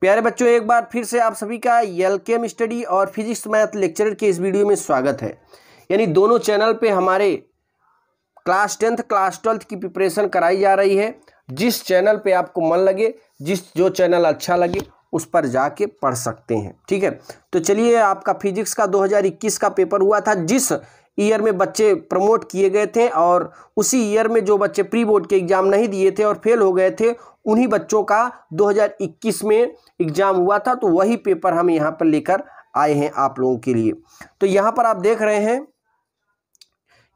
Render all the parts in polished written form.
प्यारे बच्चों, एक बार फिर से आप सभी का एलकेएम स्टडी और फिजिक्स मैथ लेक्चरर के इस वीडियो में स्वागत है। यानी दोनों चैनल पे हमारे क्लास टेंथ क्लास ट्वेल्थ की प्रिपरेशन कराई जा रही है। जिस चैनल पे आपको मन लगे, जो चैनल अच्छा लगे उस पर जाके पढ़ सकते हैं, ठीक है। तो चलिए, आपका फिजिक्स का 2021 का पेपर हुआ था, जिस ईयर में बच्चे प्रमोट किए गए थे, और उसी ईयर में जो बच्चे प्री बोर्ड के एग्ज़ाम नहीं दिए थे और फेल हो गए थे, उन्हीं बच्चों का 2021 में एग्ज़ाम हुआ था। तो वही पेपर हम यहाँ पर लेकर आए हैं आप लोगों के लिए। तो यहाँ पर आप देख रहे हैं,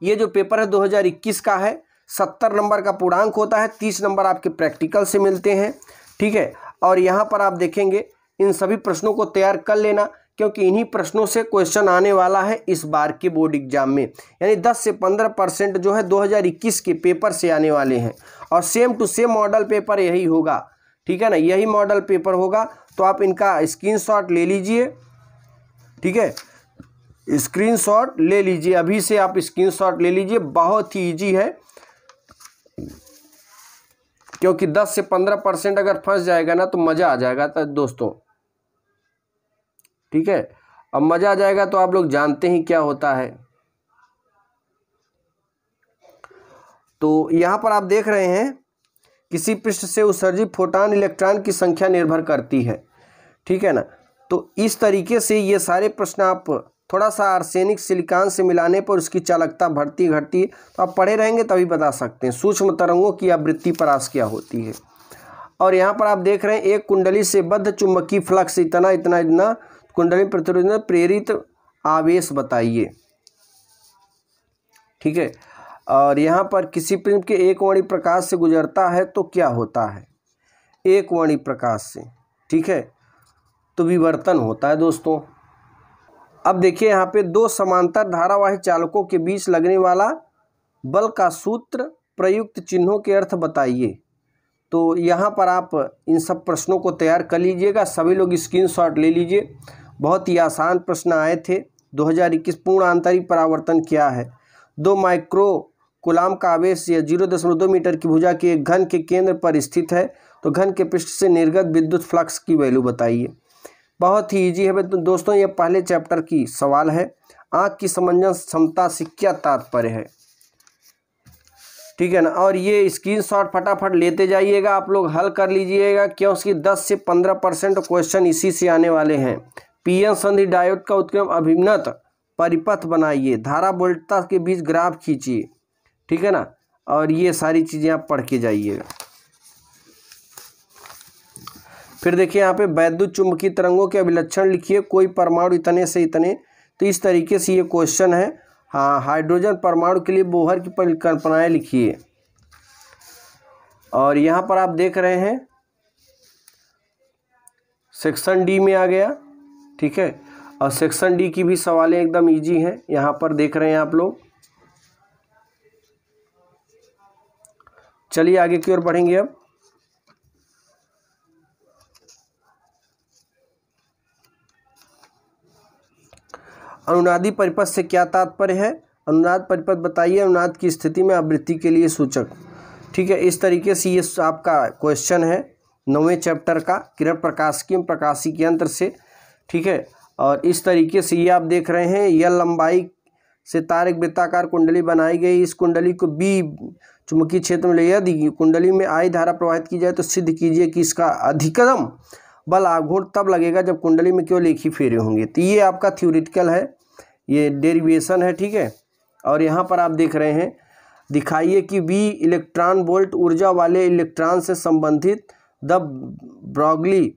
ये जो पेपर है 2021 का है। 70 नंबर का पूर्णांक होता है, 30 नंबर आपके प्रैक्टिकल से मिलते हैं, ठीक है। और यहाँ पर आप देखेंगे, इन सभी प्रश्नों को तैयार कर लेना, क्योंकि इन्हीं प्रश्नों से क्वेश्चन आने वाला है इस बार के बोर्ड एग्जाम में। यानी 10 से 15% जो है 2021 के पेपर से आने वाले हैं, और same to same model paper यही होगा, ठीक है ना, यही मॉडल पेपर होगा। तो आप इनका स्क्रीनशॉट ले लीजिए, ठीक है, स्क्रीनशॉट ले लीजिए, अभी से आप स्क्रीनशॉट ले लीजिए। बहुत ही ईजी है, क्योंकि 10 से 15% अगर फंस जाएगा ना तो मज़ा आ जाएगा दोस्तों, ठीक है। अब मज़ा आ जाएगा तो आप लोग जानते ही क्या होता है। तो यहाँ पर आप देख रहे हैं, किसी पृष्ठ से उत्सर्जित फोटॉन इलेक्ट्रॉन की संख्या निर्भर करती है, ठीक है ना। तो इस तरीके से ये सारे प्रश्न आप थोड़ा सा आर्सेनिक सिलिकॉन से मिलाने पर उसकी चालकता बढ़ती घटती, तो आप पढ़े रहेंगे तभी बता सकते हैं। सूक्ष्म तरंगों की आवृत्ति परास क्या होती है। और यहाँ पर आप देख रहे हैं, एक कुंडली से बद्ध चुंबकीय फ्लक्स इतना इतना इतना कुंडली प्रतिरोध प्रेरित आवेश बताइए, ठीक है। और यहाँ पर किसी प्रिज्म के एकवर्णी प्रकाश से गुजरता है तो क्या होता है, एकवर्णी प्रकाश से, ठीक है, तो विवर्तन होता है दोस्तों। अब देखिए यहाँ पे, दो समांतर धारावाही चालकों के बीच लगने वाला बल का सूत्र प्रयुक्त चिन्हों के अर्थ बताइए। तो यहाँ पर आप इन सब प्रश्नों को तैयार कर लीजिएगा, सभी लोग स्क्रीनशॉट ले लीजिए। बहुत ही आसान प्रश्न आए थे। 2021 पूर्ण आंतरिक परावर्तन क्या है। 2 माइक्रो कूलाम का आवेश या 0.2 मीटर की भुजा के एक घन के केंद्र पर स्थित है, तो घन के पृष्ठ से निर्गत विद्युत फ्लक्स की वैल्यू बताइए। बहुत ही ईजी है दोस्तों, ये पहले चैप्टर की सवाल है। आँख की समंजन क्षमता से क्या तात्पर्य है, ठीक है ना। और ये स्क्रीनशॉट फटाफट लेते जाइएगा, आप लोग हल कर लीजिएगा, क्योंकि 10 से 15% क्वेश्चन इसी से आने वाले हैं। पीएन संधि डायोड का उत्क्रम अभिन्नत परिपथ बनाइए, धारा वोल्टता के बीच ग्राफ खींचिए, ठीक है ना। और ये सारी चीज़ें आप पढ़ के जाइएगा। फिर देखिए यहाँ पे, वैद्युत चुंबकीय तरंगों के अभिलक्षण लिखिए, कोई परमाणु इतने से इतने, तो इस तरीके से ये क्वेश्चन है। हाँ, हाइड्रोजन परमाणु के लिए बोहर की परिकल्पनाएँ लिखिए। और यहाँ पर आप देख रहे हैं, सेक्शन डी में आ गया, ठीक है। और सेक्शन डी की भी सवालें एकदम इजी हैं, यहाँ पर देख रहे हैं आप लोग। चलिए आगे की ओर बढ़ेंगे। अब अनुनादी परिपथ से क्या तात्पर्य है, अनुनाद परिपथ बताइए, अनुनाद की स्थिति में आवृत्ति के लिए सूचक, ठीक है। इस तरीके से ये आपका क्वेश्चन है 9वें चैप्टर का, किरण प्रकाशिकी में प्रकाशिकी यंत्र से, ठीक है। और इस तरीके से ये आप देख रहे हैं, यह लंबाई से तार एक वृत्ताकार कुंडली बनाई गई, इस कुंडली को बी चुंबकीय क्षेत्र में ले, यदि कुंडली में आई धारा प्रवाहित की जाए तो सिद्ध कीजिए कि इसका अधिकतम बल आघूर्ण तब लगेगा जब कुंडली में केवल एक ही फेरे होंगे। तो ये आपका थ्योरेटिकल है, ये डेरिवेशन है, ठीक है। और यहाँ पर आप देख रहे हैं, दिखाइए कि बी इलेक्ट्रॉन वोल्ट ऊर्जा वाले इलेक्ट्रॉन से संबंधित द ब्रॉगली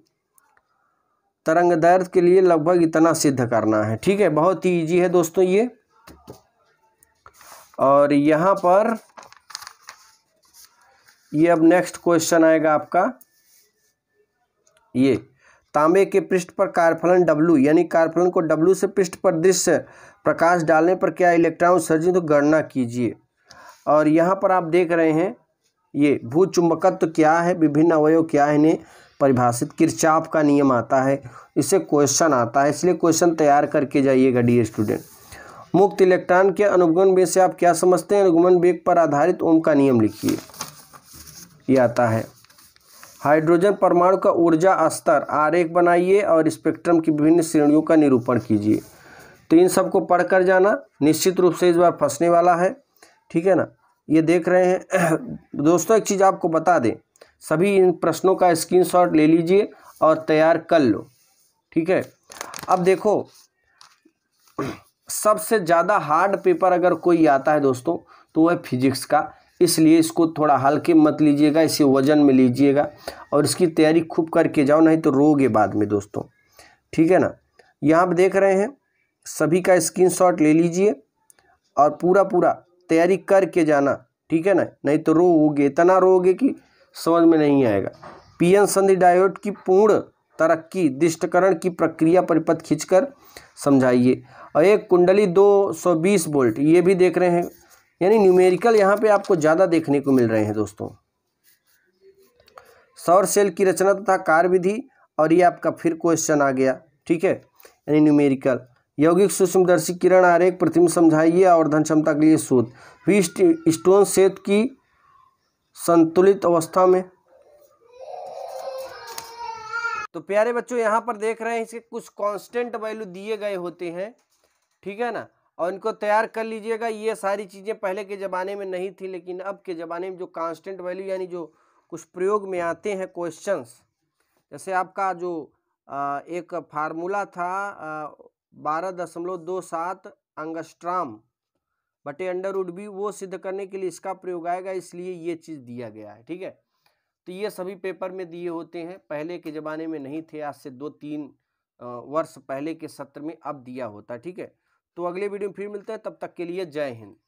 तरंगदैर्ध्य के लिए लगभग इतना सिद्ध करना है, ठीक है। बहुत ही ईजी है दोस्तों ये। और यहाँ पर ये अब नेक्स्ट क्वेश्चन आएगा आपका, ये तांबे के पृष्ठ पर कार्यफलन W, यानी कार्यफलन को W से पृष्ठ पर दृश्य प्रकाश डालने पर क्या इलेक्ट्रॉन उत्सर्जित तो गणना कीजिए। और यहाँ पर आप देख रहे हैं, ये भू चुंबकत्व तो क्या है, विभिन्न अवयव क्या है, इन्हें परिभाषित, किरचाफ का नियम आता है, इससे क्वेश्चन आता है, इसलिए क्वेश्चन तैयार करके जाइएगा डियर स्टूडेंट। मुक्त इलेक्ट्रॉन के अनुगमन वेग से आप क्या समझते हैं, अनुगमन वेग पर आधारित ओम का नियम लिखिए, ये आता है। हाइड्रोजन परमाणु का ऊर्जा स्तर आरेख बनाइए और स्पेक्ट्रम की विभिन्न श्रेणियों का निरूपण कीजिए। तो इन सबको पढ़ कर जाना, निश्चित रूप से इस बार फंसने वाला है, ठीक है ना। ये देख रहे हैं दोस्तों, एक चीज़ आपको बता दें, सभी इन प्रश्नों का स्क्रीनशॉट ले लीजिए और तैयार कर लो, ठीक है। अब देखो, सबसे ज़्यादा हार्ड पेपर अगर कोई आता है दोस्तों तो वह फिजिक्स का, इसलिए इसको थोड़ा हल्के मत लीजिएगा, इसे वजन में लीजिएगा और इसकी तैयारी खूब करके जाओ, नहीं तो रोगे बाद में दोस्तों, ठीक है ना। यहाँ पर देख रहे हैं, सभी का स्क्रीनशॉट ले लीजिए और पूरा पूरा तैयारी करके जाना, ठीक है ना, नहीं तो रोगे, इतना रोगे कि समझ में नहीं आएगा। पीएन संधि डायोड की पूर्ण तरक्की दिष्टकरण की प्रक्रिया परिपथ खींचकर समझाइए। और एक कुंडली 220 वोल्ट, ये भी देख रहे हैं, यानी न्यूमेरिकल यहाँ पे आपको ज़्यादा देखने को मिल रहे हैं दोस्तों। सौर सेल की रचना तथा कार्यविधि, और ये आपका फिर क्वेश्चन आ गया, ठीक है, यानी न्यूमेरिकल। यौगिक सूक्ष्मदर्शी किरण आरेख प्रतिमा समझाइए और धन क्षमता के लिए शोध। व्हीटस्टोन सेतु की संतुलित अवस्था में। तो प्यारे बच्चों, यहाँ पर देख रहे हैं इसके कुछ कांस्टेंट वैल्यू दिए गए होते हैं, ठीक है ना, और इनको तैयार कर लीजिएगा। ये सारी चीज़ें पहले के ज़माने में नहीं थी, लेकिन अब के ज़माने में जो कांस्टेंट वैल्यू यानी जो कुछ प्रयोग में आते हैं क्वेश्चंस, जैसे आपका जो एक फार्मूला था 12.27 अंगस्ट्राम बटे अंडरवुड भी, वो सिद्ध करने के लिए इसका प्रयोग आएगा, इसलिए ये चीज़ दिया गया है, ठीक है। तो ये सभी पेपर में दिए होते हैं, पहले के ज़माने में नहीं थे, आज से 2-3 वर्ष पहले के सत्र में अब दिया होता, ठीक है। तो अगले वीडियो में फिर मिलते हैं, तब तक के लिए जय हिंद।